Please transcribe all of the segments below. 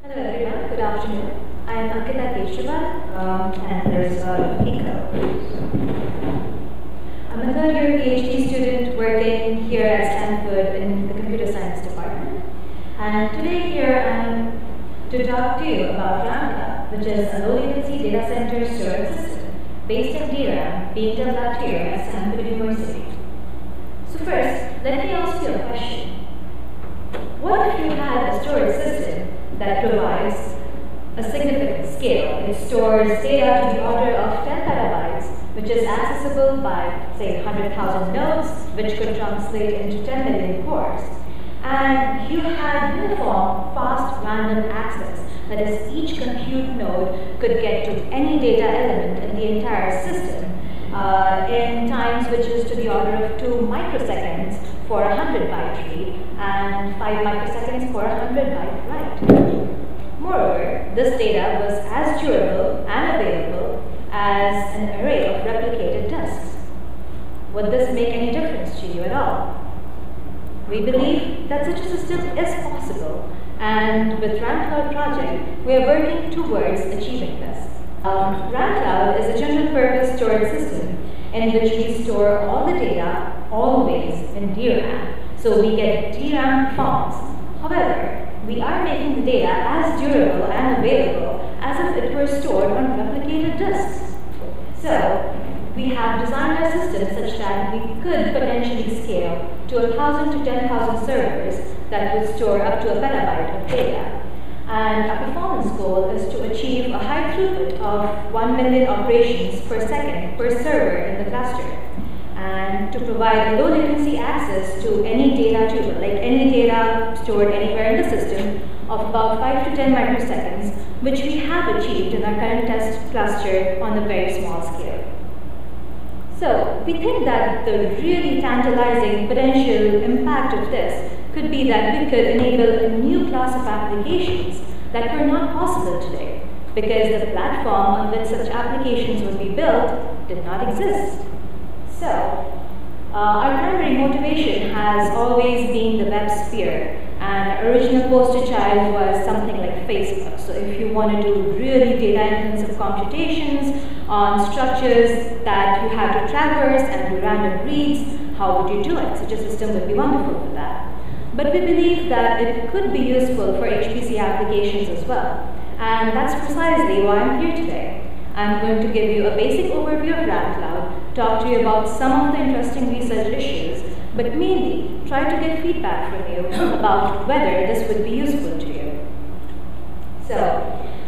Hello everyone, good afternoon. I am Ankita Kejriwal and PICO. I'm a third year PhD student working here at Stanford in the computer science department. And today here I am to talk to you about RAMCloud, which is a low latency data center storage system based in DRAM being developed here at Stanford University. So first, let me ask you a question. What if you had a storage system that provides a significant scale? It stores data to the order of 10 petabytes, which is accessible by, say, 100,000 nodes, which could translate into 10 million cores. And you had uniform, fast, random access. That is, each compute node could get to any data element in the entire system in times which is to the order of 2 microseconds for a 100-byte read and 5 microseconds for a 100-byte write. Moreover, this data was as durable and available as an array of replicated disks. Would this make any difference to you at all? We believe that such a system is possible, and with RAMCloud project, we are working towards achieving this. RAMCloud is a general-purpose storage system in which we store all the data always in DRAM, so we get DRAM forms. However, we are making the data as durable and available as if it were stored on replicated disks. So, we have designed our system such that we could potentially scale to 1,000 to 10,000 servers that would store up to a petabyte of data. And our performance goal is to achieve a high throughput of 1 million operations per second per server in the cluster, and to provide low latency access to any data tuple, like any data stored anywhere in the system, of about 5 to 10 microseconds, which we have achieved in our current test cluster on a very small scale. So, we think that the really tantalizing potential impact of this could be that we could enable a new class of applications that were not possible today, because the platform on which such applications would be built did not exist. So, our primary motivation has always been the web sphere, and original poster child was something like Facebook. So if you want to do really data-intensive computations on structures that you have to traverse and do random reads, how would you do it? Such a system would be wonderful for that. But we believe that it could be useful for HPC applications as well. And that's precisely why I'm here today. I'm going to give you a basic overview of RAMCloud, talk to you about some of the interesting research issues, but mainly try to get feedback from you about whether this would be useful to you. So,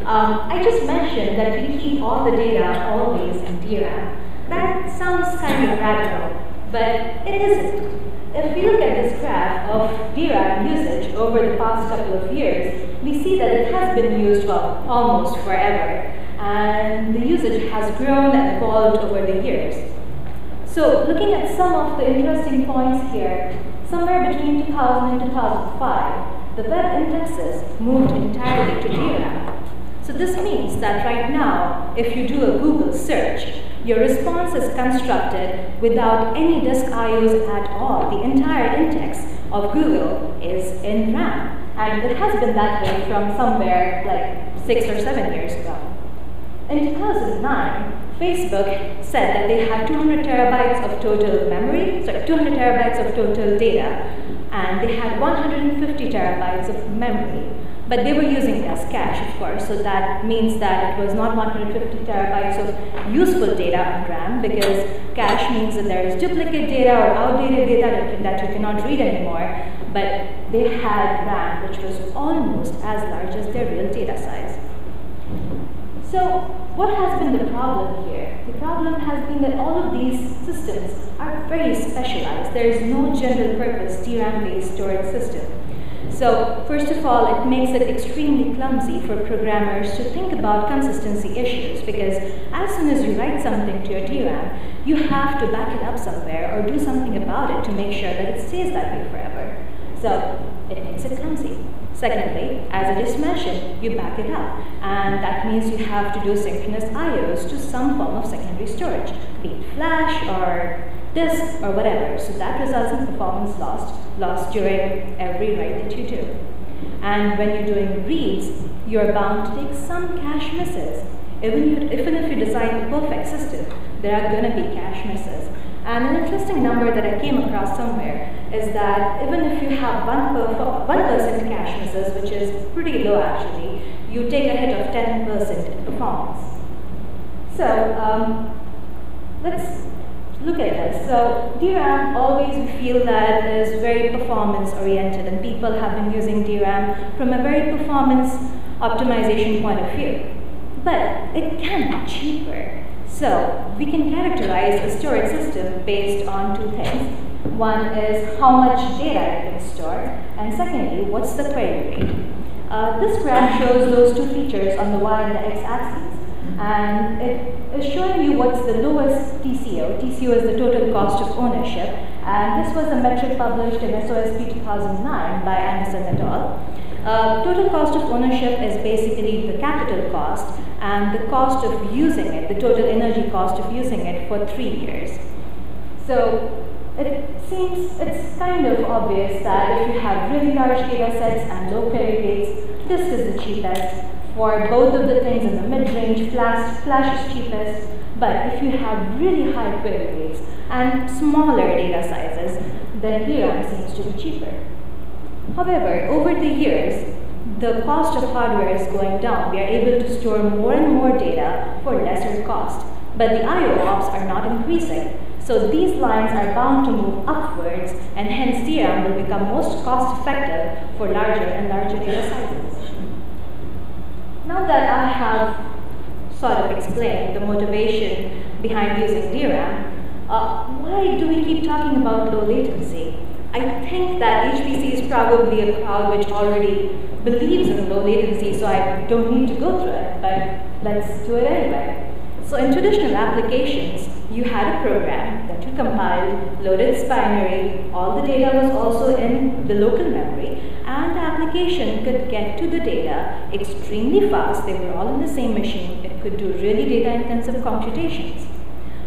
I just mentioned that we keep all the data always in DRAM. That sounds kind of radical, but it isn't. If we look at this graph of DRAM usage over the past couple of years, we see that it has been used, well, almost forever. And the usage has grown and evolved over the years. So, looking at some of the interesting points here, somewhere between 2000 and 2005, the web indexes moved entirely to DRAM. So this means that right now, if you do a Google search, your response is constructed without any disk IOs at all. The entire index of Google is in RAM. And it has been that way from somewhere like 6 or 7 years ago. In 2009, Facebook said that they had 200 terabytes of total memory, sorry, 200 terabytes of total data, and they had 150 terabytes of memory. But they were using it as cache, of course, so that means that it was not 150 terabytes of useful data on RAM, because cache means that there is duplicate data or outdated data that you cannot read anymore, but they had RAM, which was almost as large as their real data size. So, what has been the problem here? The problem has been that all of these systems are very specialized. There is no general purpose DRAM-based storage system. So, first of all, it makes it extremely clumsy for programmers to think about consistency issues, because as soon as you write something to your DRAM, you have to back it up somewhere or do something about it to make sure that it stays that way forever. So, it makes it clumsy. Secondly, as I just mentioned, you back it up, and that means you have to do synchronous IOs to some form of secondary storage, be it flash or disk or whatever. So that results in performance loss during every write that you do. And when you're doing reads, you're bound to take some cache misses. Even if you design the perfect system, there are going to be cache misses. And an interesting number that I came across somewhere is that even if you have 1% cache misses, which is pretty low actually, you take a hit of 10% in performance. So let's look at this. So DRAM, always we feel that is very performance oriented, and people have been using DRAM from a very performance optimization point of view. But it can be cheaper. So we can characterize a storage system based on two things. One is how much data you can store, and secondly, what's the query rate. This graph shows those two features on the y and the x axis, and it is showing you what's the lowest TCO. TCO is the total cost of ownership, and this was a metric published in SOSP 2009 by Anderson et al. Total cost of ownership is basically the capital cost and the cost of using it, the total energy cost of using it for 3 years. So it seems it's kind of obvious that if you have really large data sets and low query rates, this is the cheapest. For both of the things in the mid-range, flash is cheapest. But if you have really high query rates and smaller data sizes, then DRAM seems to be cheaper. However, over the years, the cost of hardware is going down. We are able to store more and more data for lesser cost, but the I/O ops are not increasing. So these lines are bound to move upwards, and hence DRAM will become most cost effective for larger and larger data sizes. Now that I have sort of explained the motivation behind using DRAM, why do we keep talking about low latency? I think that HPC is probably a crowd which already believes in low latency, so I don't need to go through it, but let's do it anyway. So in traditional applications, you had a program that you compiled, loaded its binary, all the data was also in the local memory, and the application could get to the data extremely fast. They were all on the same machine. It could do really data-intensive computations.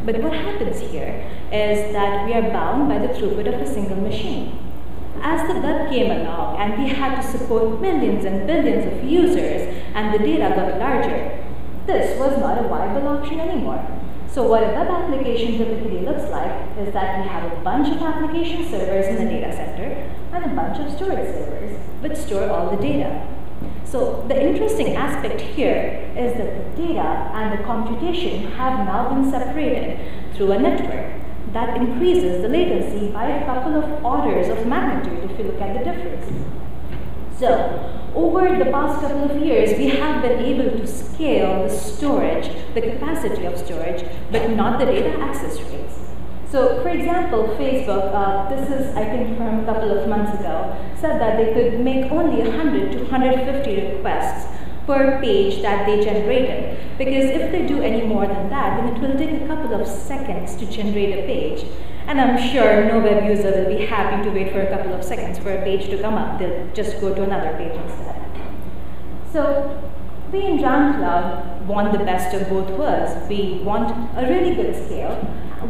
But what happens here is that we are bound by the throughput of a single machine. As the web came along and we had to support millions and billions of users and the data got larger, this was not a viable option anymore. So what a web application typically looks like is that we have a bunch of application servers in the data center and a bunch of storage servers which store all the data. So the interesting aspect here is that the data and the computation have now been separated through a network. That increases the latency by a couple of orders of magnitude if you look at the difference. So over the past couple of years, we have been able to scale the storage, the capacity of storage, but not the data access rates. So, for example, Facebook, this is, I think, from a couple of months ago, said that they could make only 100 to 150 requests per page that they generated, because if they do any more than that, then it will take a couple of seconds to generate a page. And I'm sure no web user will be happy to wait for a couple of seconds for a page to come up. They'll just go to another page instead. So we in RAMCloud want the best of both worlds. We want a really good scale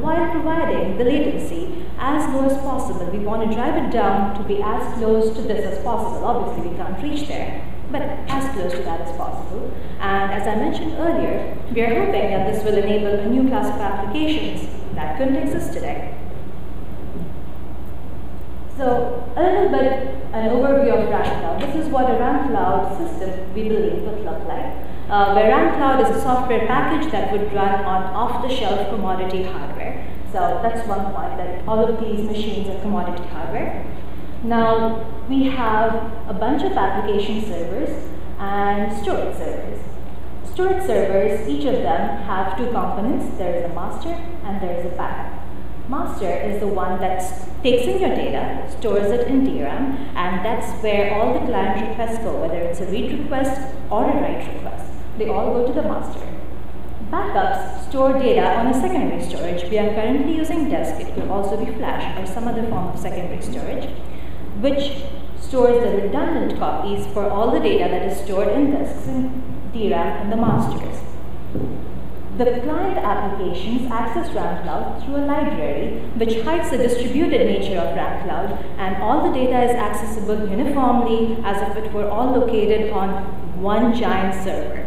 while providing the latency as low as possible. We want to drive it down to be as close to this as possible. Obviously, we can't reach there, but as close to that as possible. And as I mentioned earlier, we are hoping that this will enable a new class of applications that couldn't exist today. So a little bit an overview of RAMCloud. This is what a RAMCloud system, we believe, would look like. Where RAMCloud is a software package that would run on off-the-shelf commodity hardware. So that's one point, that all of these machines are commodity hardware. Now, we have a bunch of application servers and storage servers. Storage servers, each of them have two components. There is a master and there is a backup. Master is the one that takes in your data, stores it in DRAM, and that's where all the client requests go, whether it's a read request or a write request. They all go to the master. Backups store data on a secondary storage. We are currently using disk. It could also be flash or some other form of secondary storage, which stores the redundant copies for all the data that is stored in disks in DRAM and the masters. The client applications access RAMCloud through a library which hides the distributed nature of RAMCloud, and all the data is accessible uniformly as if it were all located on one giant server.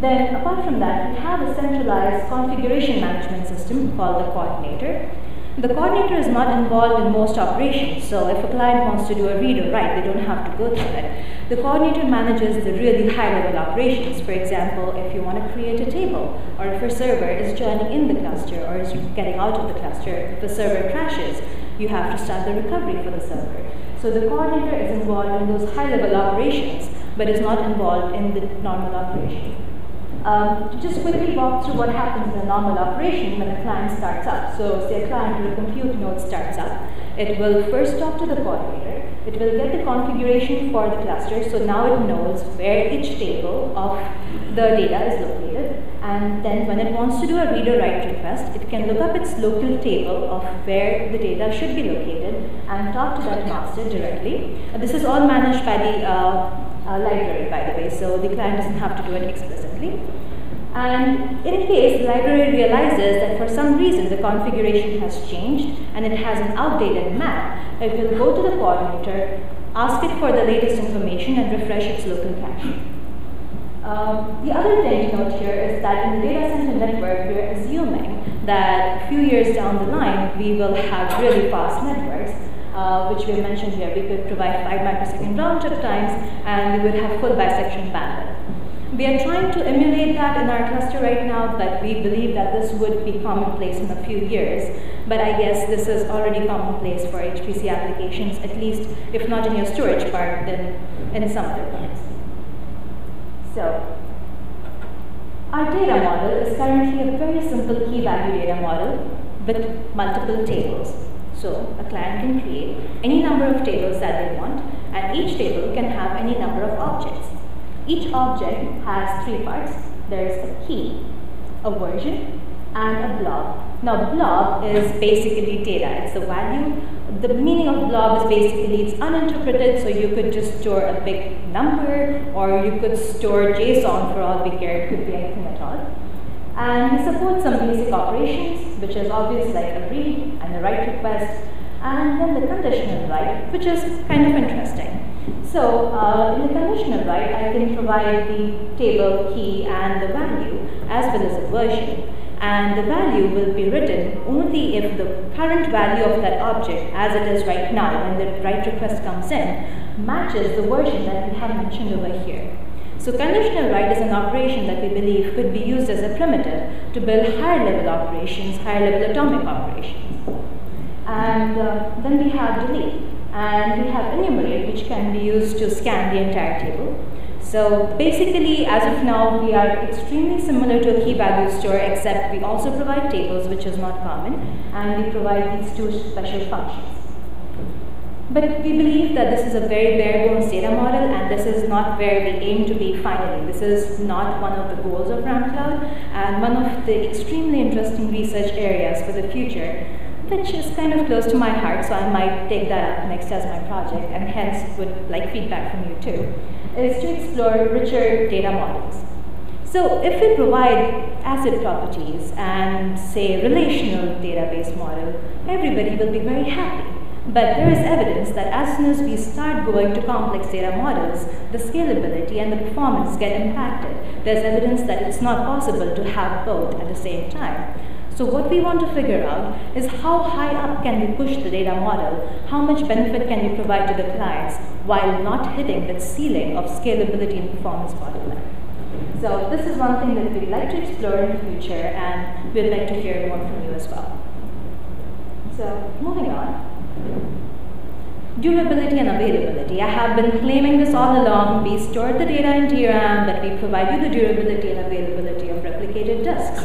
Then apart from that, we have a centralized configuration management system called the coordinator. The coordinator is not involved in most operations, so if a client wants to do a read or write, they don't have to go through it. The coordinator manages the really high-level operations. For example, if you want to create a table, or if your server is joining in the cluster or is getting out of the cluster, if the server crashes, you have to start the recovery for the server. So the coordinator is involved in those high-level operations, but is not involved in the normal operation. To just quickly walk through what happens in a normal operation when a client starts up. So say a client or a compute node starts up, it will first talk to the coordinator, it will get the configuration for the cluster, so now it knows where each table of the data is located, and then when it wants to do a read or write request, it can look up its local table of where the data should be located and talk to that master directly. This is all managed by the library, by the way, so the client doesn't have to do it explicitly. And in case the library realizes that for some reason the configuration has changed and it has an outdated map, it will go to the coordinator, ask it for the latest information and refresh its local cache. The other thing to note here is that in the data center network, we are assuming that a few years down the line, we will have really fast networks. Which we mentioned here, we could provide 5 microsecond round trip times and we would have full bisection bandwidth. We are trying to emulate that in our cluster right now, but we believe that this would be commonplace in a few years. But I guess this is already commonplace for HPC applications, at least if not in your storage part, then in some other parts. So, our data model is currently a very simple key value data model with multiple tables. So, a client can create any number of tables that they want, and each table can have any number of objects. Each object has 3 parts. There is a key, a version, and a blob. Now, blob is basically data. It's a value. The meaning of blob is basically it's uninterpreted, so you could just store a big number, or you could store JSON for all we care. It could be anything at all. And we support some basic operations, which is obvious, like a read and a write request, and then the conditional write, which is kind of interesting. So in the conditional write, I can provide the table, key, and the value, as well as a version. And the value will be written only if the current value of that object, as it is right now, when the write request comes in, matches the version that we have mentioned over here. So conditional write is an operation that we believe could be used as a primitive to build higher level operations, higher level atomic operations. And then we have delete, and we have enumerate, which can be used to scan the entire table. So basically, as of now, we are extremely similar to a key value store, except we also provide tables, which is not common, and we provide these 2 special functions. But we believe that this is a very bare bones data model, and this is not where we aim to be finally. This is not one of the goals of RAMCloud, and one of the extremely interesting research areas for the future, which is kind of close to my heart, so I might take that up next as my project, and hence would like feedback from you too, is to explore richer data models. So if we provide asset properties and say relational database model, everybody will be very happy. But there is evidence that as soon as we start going to complex data models, the scalability and the performance get impacted. There's evidence that it's not possible to have both at the same time. So what we want to figure out is how high up can we push the data model, how much benefit can we provide to the clients while not hitting that ceiling of scalability and performance bottleneck. So this is one thing that we'd like to explore in the future, and we'd like to hear more from you as well. So moving on. Durability and availability. I have been claiming this all along. We store the data in DRAM, but we provide you the durability and availability of replicated disks.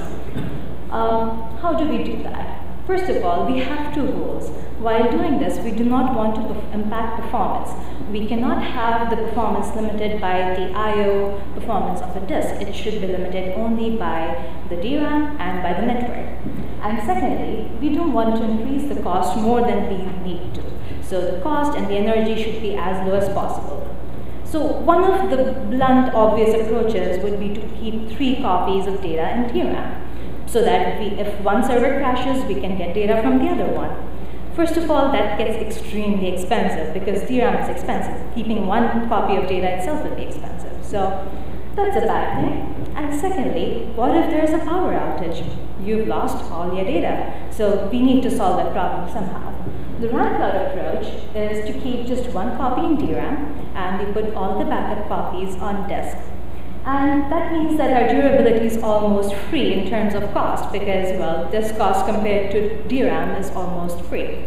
How do we do that? First of all, we have 2 goals. While doing this, we do not want to impact performance. We cannot have the performance limited by the I/O performance of a disk. It should be limited only by the DRAM and by the network. And secondly, we don't want to increase the cost more than we need to. So the cost and the energy should be as low as possible. So one of the blunt, obvious approaches would be to keep 3 copies of data in DRAM, so that if one server crashes, we can get data from the other one. First of all, that gets extremely expensive because DRAM is expensive. Keeping one copy of data itself would be expensive. So that's a bad thing. And secondly, what if there's a power outage? You've lost all your data. So we need to solve that problem somehow. The RAMCloud approach is to keep just one copy in DRAM, and we put all the backup copies on disk. And that means that our durability is almost free in terms of cost because, well, this cost compared to DRAM is almost free.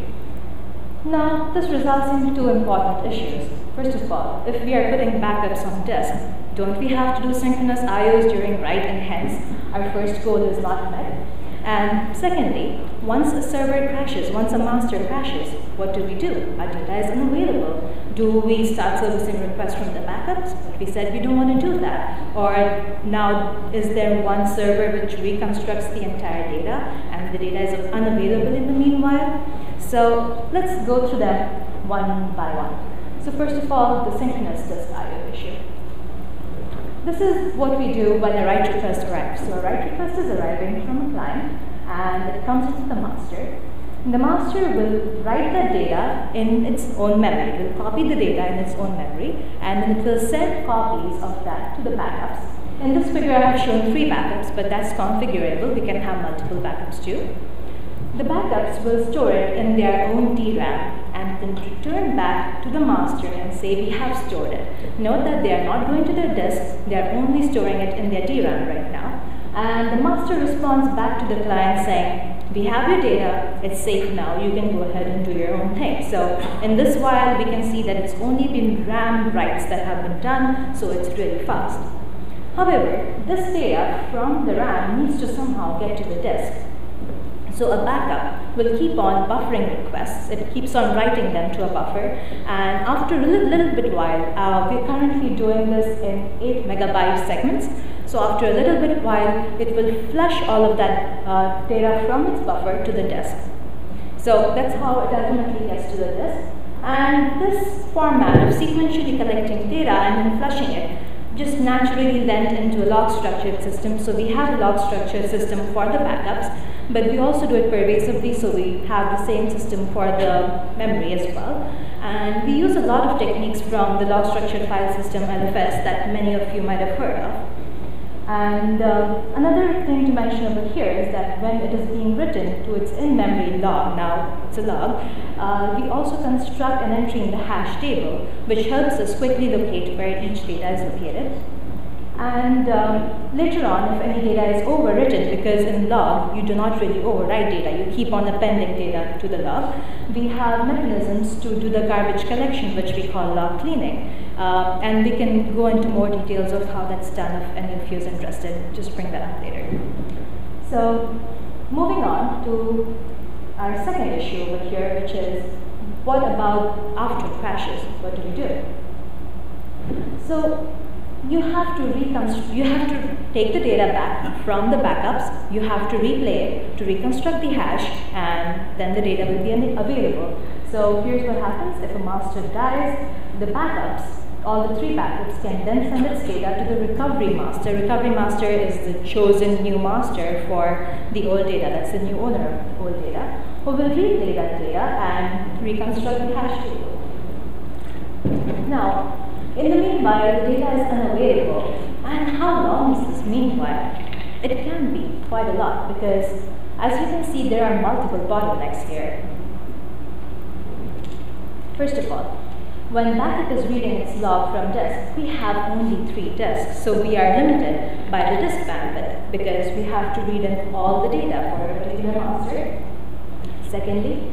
Now, this results in 2 important issues. First of all, if we are putting backups on disk, don't we have to do synchronous IOs during write, and hence our first goal is not met? And secondly, once a server crashes, once a master crashes, what do we do? Our data is unavailable. Do we start servicing requests from the backups? We said we don't want to do that. Or now, is there one server which reconstructs the entire data and the data is unavailable in the meanwhile? So let's go through them one by one. So first of all, the synchronous disk IO issue. This is what we do when a write request arrives. So a write request is arriving from a client and it comes into the master. And the master will write that data in its own memory. It will copy the data in its own memory and it will send copies of that to the backups. In this figure I have shown 3 backups, but that's configurable. We can have multiple backups too. The backups will store it in their own DRAM and then return back to the master and say we have stored it. Note that they are not going to their disk, they are only storing it in their DRAM right now. And the master responds back to the client saying, we have your data, it's safe now, you can go ahead and do your own thing. So in this while, we can see that it's only been RAM writes that have been done, so it's really fast. However, this data from the RAM needs to somehow get to the disk. So a backup will keep on buffering requests. It keeps on writing them to a buffer. And after a little bit while, we're currently doing this in 8 megabyte segments. So after a little bit while, it will flush all of that data from its buffer to the disk. So that's how it ultimately gets to the disk. And this format of sequentially collecting data and then flushing it just naturally lent into a log structured system. So we have a log structured system for the backups, but we also do it pervasively, so we have the same system for the memory as well. And we use a lot of techniques from the log structured file system, LFS, that many of you might have heard of. And another thing to mention over here is that when it is being written to its in-memory log, now it's a log, we also construct an entry in the hash table, which helps us quickly locate where each data is located. And later on, if any data is overwritten, because in log, you do not really overwrite data, you keep on appending data to the log, we have mechanisms to do the garbage collection, which we call log cleaning. And we can go into more details of how that's done if any of you is interested. Just bring that up later. So moving on to our second issue over here, which is what about after crashes? What do we do? So you have to take the data back from the backups, you have to replay it to reconstruct the hash, and then the data will be available. So here's what happens. If a master dies, the backups, all the 3 backups, can then send its data to the recovery master. Recovery master is the chosen new master for the old data, that's the new owner of the old data, who will replay that data and reconstruct the hash table. Now, in the meanwhile, the data is unavailable. And how long is this meanwhile? It can be quite a lot because, as you can see, there are multiple bottlenecks here. First of all, when backup is reading its log from disk, we have only 3 disks, so we are limited by the disk bandwidth because we have to read in all the data for a particular master. Secondly,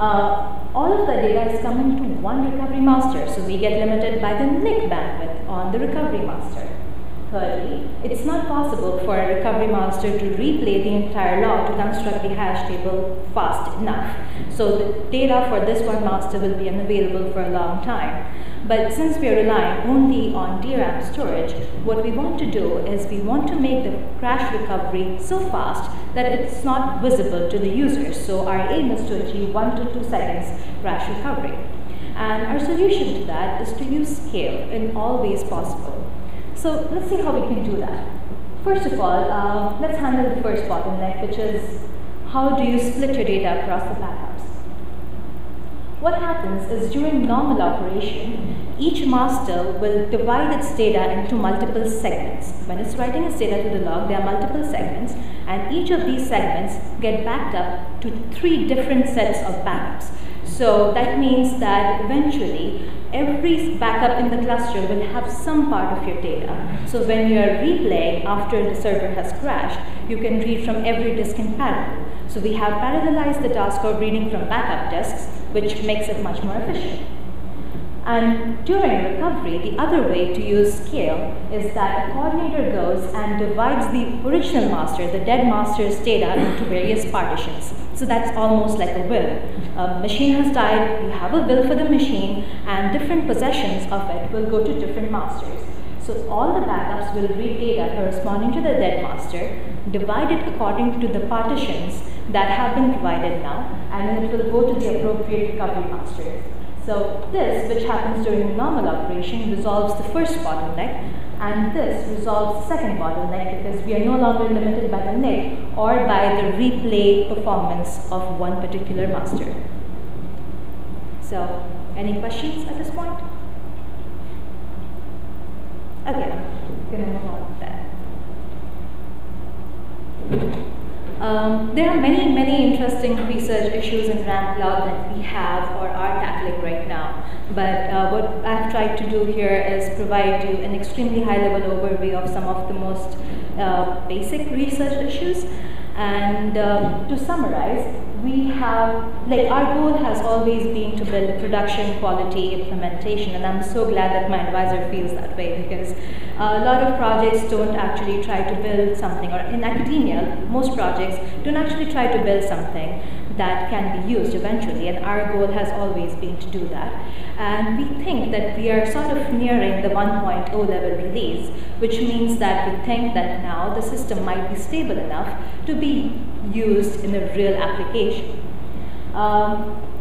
all of the data is coming to one recovery master, so we get limited by the NIC bandwidth on the recovery master. Thirdly, it's not possible for a recovery master to replay the entire log to construct the hash table fast enough. So the data for this one master will be unavailable for a long time. But since we are relying only on DRAM storage, what we want to do is we want to make the crash recovery so fast that it's not visible to the user. So our aim is to achieve 1 to 2 seconds crash recovery. And our solution to that is to use scale in all ways possible. So let's see how we can do that. First of all, let's handle the first bottleneck, which is how do you split your data across the backups? What happens is during normal operation, each master will divide its data into multiple segments. When it's writing its data to the log, there are multiple segments, and each of these segments get backed up to 3 different sets of backups. So that means that eventually every backup in the cluster will have some part of your data. So when you are replaying after the server has crashed, you can read from every disk in parallel. So we have parallelized the task of reading from backup disks, which makes it much more efficient. And during recovery, the other way to use scale is that a coordinator goes and divides the original master, the dead master's data, into various partitions. So that's almost like a will. A machine has died, you have a will for the machine, and different possessions of it will go to different masters. So all the backups will read data corresponding to the dead master, divide it according to the partitions that have been provided now, and it will go to the appropriate recovery master. So this, which happens during normal operation, resolves the first bottleneck, and this resolves the second bottleneck because we are no longer limited by the net or by the replay performance of one particular master. So, any questions at this point? Okay, I'm going to move on with that. There are many interesting research issues in RAMCloud that we have or are tackling right now. But what I've tried to do here is provide you an extremely high-level overview of some of the most basic research issues. And to summarize, we have, our goal has always been to build production quality implementation, and I'm so glad that my advisor feels that way because a lot of projects don't actually try to build something, or in academia, most projects don't actually try to build something that can be used eventually, and our goal has always been to do that. And we think that we are sort of nearing the 1.0 level release, which means that we think that now the system might be stable enough to be used in a real application.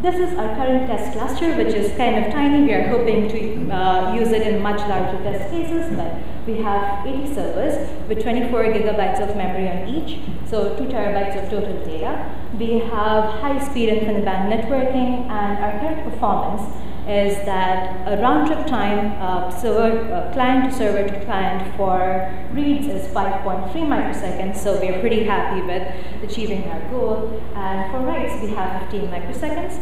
This is our current test cluster, which is kind of tiny. We are hoping to use it in much larger test cases, but we have 80 servers with 24 gigabytes of memory on each, so 2 terabytes of total data. We have high-speed InfiniBand networking, and our current performance is that a round-trip time client to client for reads is 5.3 microseconds, so we're pretty happy with achieving our goal. And for writes, we have 15 microseconds.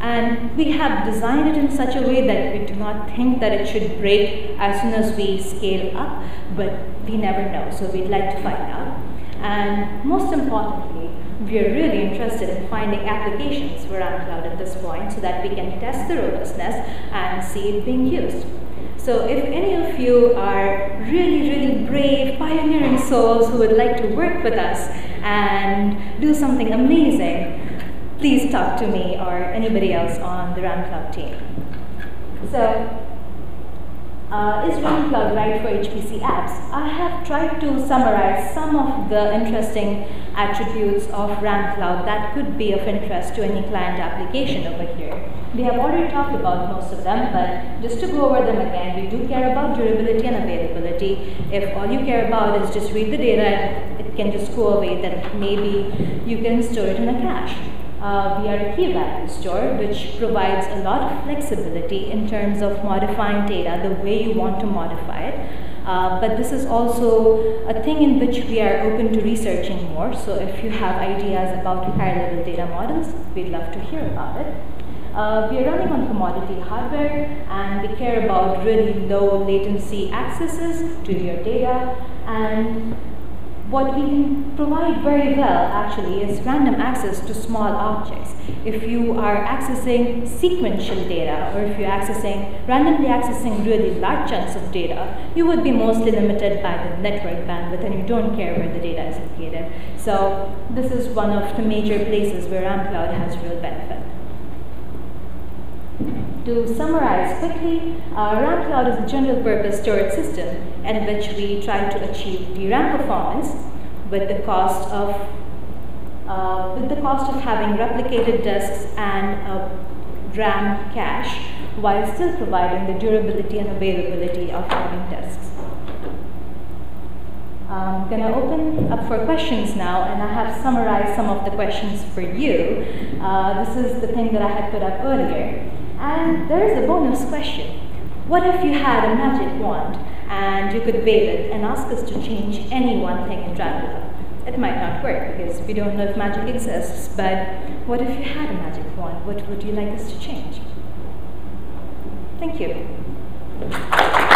And we have designed it in such a way that we do not think that it should break as soon as we scale up, but we never know, so we'd like to find out. And most importantly, we are really interested in finding applications for RAMCloud at this point so that we can test the robustness and see it being used. So if any of you are really brave, pioneering souls who would like to work with us and do something amazing, please talk to me or anybody else on the RAMCloud team. So, is RAMCloud right for HPC apps? I have tried to summarize some of the interesting attributes of RAMCloud that could be of interest to any client application over here. We have already talked about most of them, but just to go over them again, we do care about durability and availability. If all you care about is just read the data and it can just go away, then maybe you can store it in a cache. We are a key value store, which provides a lot of flexibility in terms of modifying data the way you want to modify it. But this is also a thing in which we are open to researching more. So if you have ideas about higher-level data models, we'd love to hear about it. We are running on commodity hardware, and we care about really low latency accesses to your data. And what we can provide very well, actually, is random access to small objects. If you are accessing sequential data, or if you're randomly accessing really large chunks of data, you would be mostly limited by the network bandwidth, and you don't care where the data is located. So this is one of the major places where RAMCloud has real benefit. To summarize quickly, RAMCloud is a general-purpose storage system in which we try to achieve DRAM performance with the cost of having replicated disks and DRAM cache while still providing the durability and availability of running tests. I'm going to open up for questions now, and I have summarized some of the questions for you. This is the thing that I had put up earlier. And there is a bonus question. What if you had a magic wand and you could wave it and ask us to change any one thing in Dranville? It might not work because we don't know if magic exists, but what if you had a magic wand? What would you like us to change? Thank you.